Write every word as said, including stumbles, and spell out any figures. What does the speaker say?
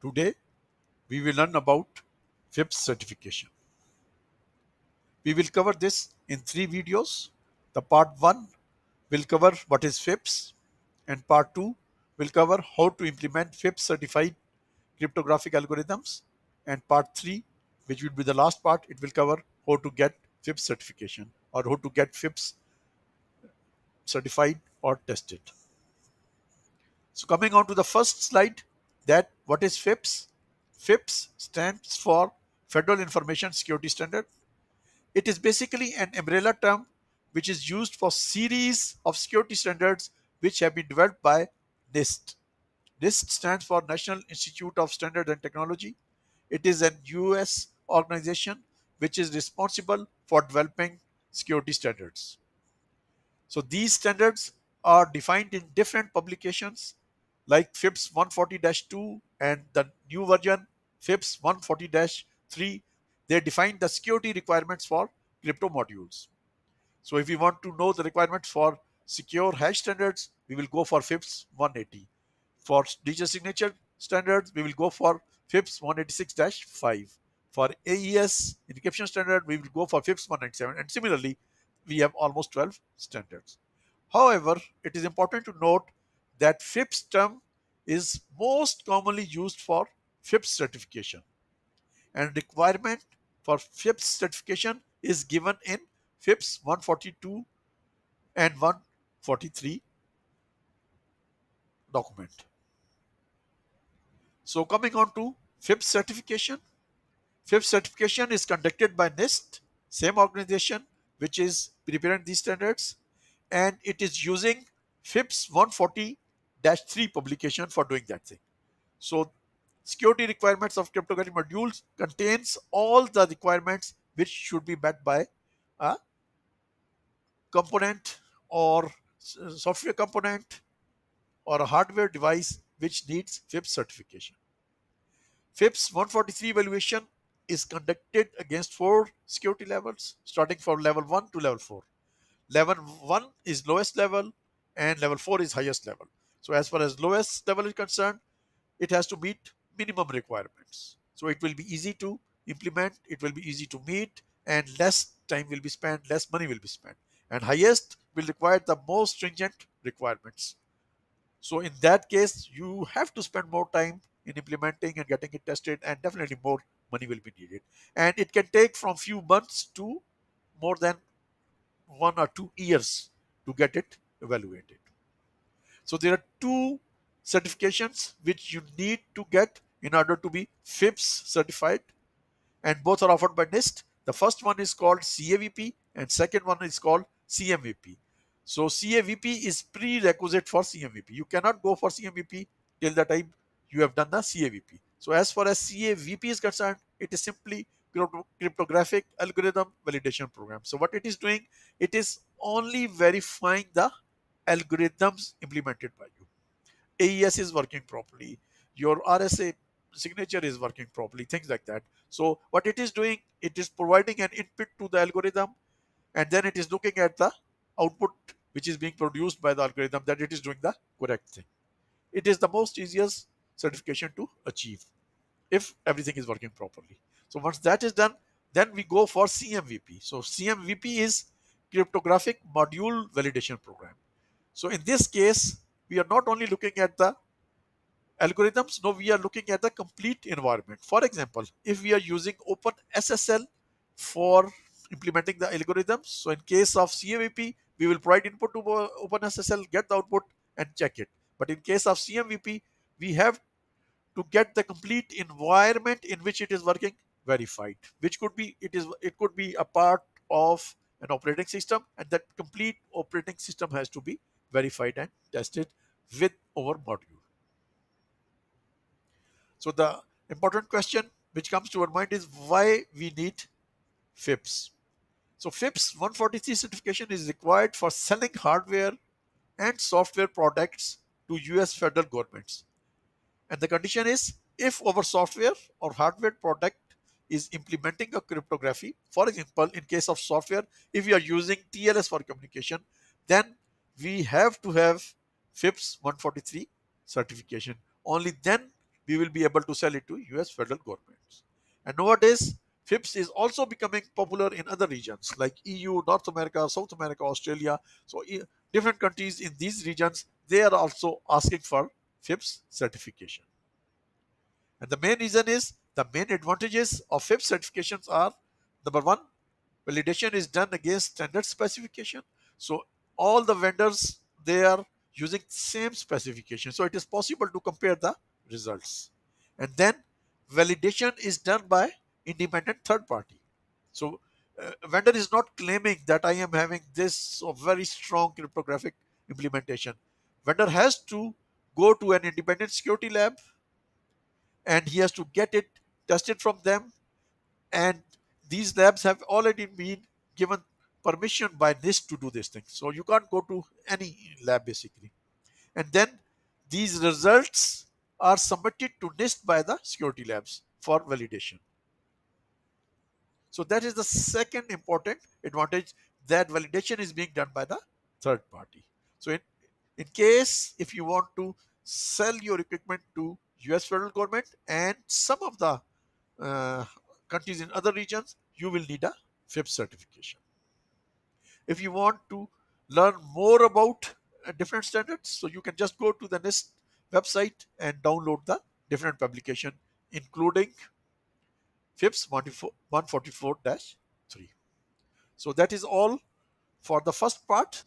Today, we will learn about FIPS certification. We will cover this in three videos. The part one will cover what is FIPS, and part two will cover how to implement FIPS certified cryptographic algorithms, and part three, which will be the last part, it will cover how to get FIPS certification or how to get FIPS certified or tested. So coming on to the first slide, that what is FIPS? FIPS stands for Federal Information Security Standard. It is basically an umbrella term which is used for series of security standards which have been developed by NIST. NIST stands for National Institute of Standards and Technology. It is an U S organization which is responsible for developing security standards. So these standards are defined in different publications like FIPS one forty dash two and the new version FIPS one forty dash three. They define the security requirements for crypto modules. So if we want to know the requirements for secure hash standards, we will go for FIPS one eighty. For digital signature standards, we will go for FIPS one eighty-six dash five. For A E S encryption standard, we will go for FIPS one ninety-seven. And similarly, we have almost twelve standards. However, it is important to note that FIPS term is most commonly used for FIPS certification. And requirement for FIPS certification is given in FIPS one forty-two and one forty-three document. So coming on to FIPS certification. FIPS certification is conducted by NIST, same organization which is preparing these standards, and it is using FIPS one forty dash three publication for doing that thing. So security requirements of cryptographic modules contains all the requirements which should be met by a component or software component or a hardware device which needs FIPS certification. FIPS one forty-three evaluation is conducted against four security levels, starting from level one to level four. Level one is lowest level and level four is highest level. So as far as lowest level is concerned, it has to meet minimum requirements. So it will be easy to implement, it will be easy to meet, and less time will be spent, less money will be spent. And highest will require the most stringent requirements. So in that case, you have to spend more time in implementing and getting it tested, and definitely more money will be needed. And it can take from few months to more than one or two years to get it evaluated. So there are two certifications which you need to get in order to be FIPS certified, and both are offered by NIST. The first one is called C A V P and second one is called C M V P. So C A V P is prerequisite for C M V P. You cannot go for C M V P till the time you have done the C A V P. So as far as C A V P is concerned, it is simply cryptographic algorithm validation program. So what it is doing, it is only verifying the algorithms implemented by you. A E S is working properly, your R S A signature is working properly, things like that. So what it is doing, it is providing an input to the algorithm, and then it is looking at the output which is being produced by the algorithm, that it is doing the correct thing. It is the most easiest certification to achieve if everything is working properly. So once that is done, then we go for C M V P. So C M V P is cryptographic module validation program. So in this case, we are not only looking at the algorithms, no, we are looking at the complete environment. For example, if we are using OpenSSL for implementing the algorithms, so in case of C M V P, we will provide input to OpenSSL, get the output and check it. But in case of C M V P, we have to get the complete environment in which it is working verified, which could be it is it could be a part of an operating system, and that complete operating system has to be verified and tested with our module. So the important question which comes to our mind is why we need FIPS. So FIPS one forty-three certification is required for selling hardware and software products to U S federal governments. And the condition is, if our software or hardware product is implementing a cryptography, for example, in case of software, if you are using T L S for communication, then we have to have FIPS one forty-three certification. Only then we will be able to sell it to U S federal governments. And nowadays, FIPS is also becoming popular in other regions like E U, North America, South America, Australia. So different countries in these regions, they are also asking for FIPS certification. And the main reason is, the main advantages of FIPS certifications are, number one, validation is done against standard specification. So all the vendors, they are using same specification. So it is possible to compare the results. And then validation is done by independent third party. So uh, vendor is not claiming that I am having this very strong cryptographic implementation. Vendor has to go to an independent security lab and he has to get it tested from them. And these labs have already been given permission by NIST to do this thing. So you can't go to any lab basically. And then these results are submitted to NIST by the security labs for validation. So that is the second important advantage, that validation is being done by the third party. So in, in case if you want to sell your equipment to U S federal government and some of the uh, countries in other regions, you will need a FIPS certification. If you want to learn more about uh, different standards, so you can just go to the NIST website and download the different publication, including FIPS one forty-four dash three. So that is all for the first part.